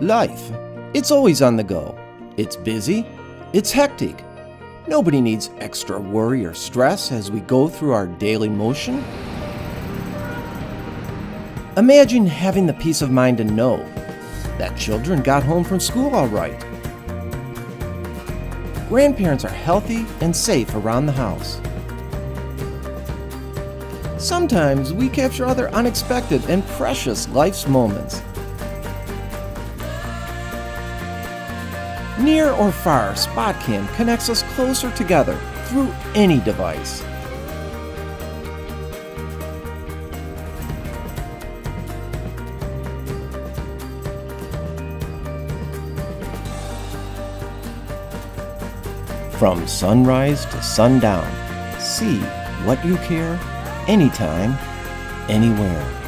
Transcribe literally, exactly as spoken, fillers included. Life. It's always on the go. It's busy. It's hectic. Nobody needs extra worry or stress as we go through our daily motion. Imagine having the peace of mind to know that children got home from school all right. Grandparents are healthy and safe around the house. Sometimes we capture other unexpected and precious life's moments. Near or far, SpotCam connects us closer together through any device. From sunrise to sundown, see what you care, anytime, anywhere.